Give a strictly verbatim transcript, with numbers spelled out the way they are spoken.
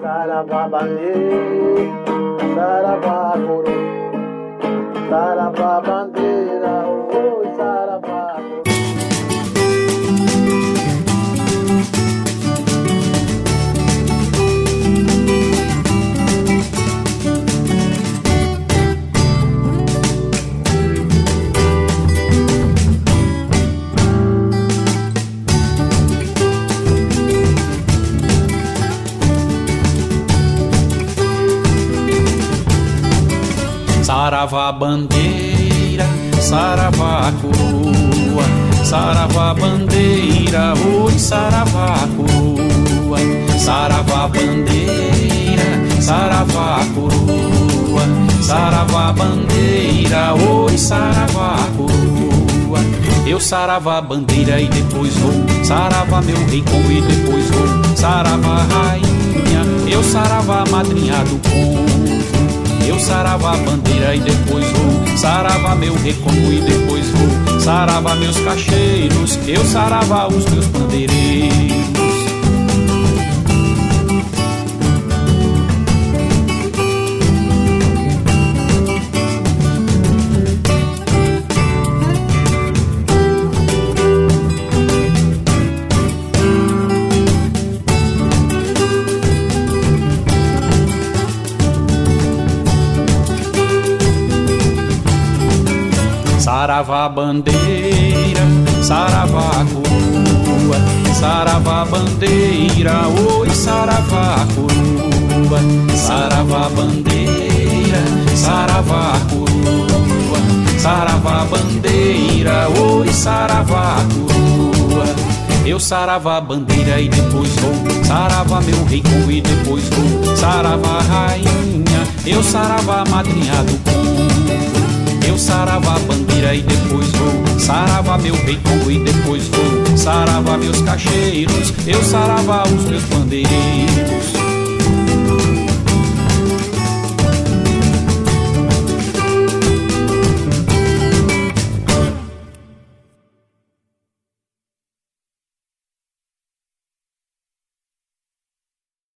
Saravá bandeira, Saravá coroa, Saravá bandeira, oh Saravá coroa. Saravá bandeira, saravá coroa, saravá bandeira, oi saravá coroa, saravá bandeira, saravá coroa, saravá bandeira, oi saravá coroa. Eu saravá bandeira e depois vou, saravá meu rei com e depois vou, saravá rainha, eu saravá madrinha do povo. Eu saravá bandeira e depois vou, saravá meu recolho e depois vou, saravá meus cacheiros, eu saravá os meus bandeireiros. Saravá bandeira, saravá coroa, saravá bandeira, oi saravá coroa, saravá bandeira, saravá coroa, saravá bandeira, oi saravá coroa. Eu saravá bandeira e depois vou, saravá meu rei com e depois vou, saravá rainha, eu saravá madrinha do povo. Eu saravá bandeira e depois vou, saravá meu peito e depois vou, saravá meus cacheiros, eu saravá os meus bandeirinhos.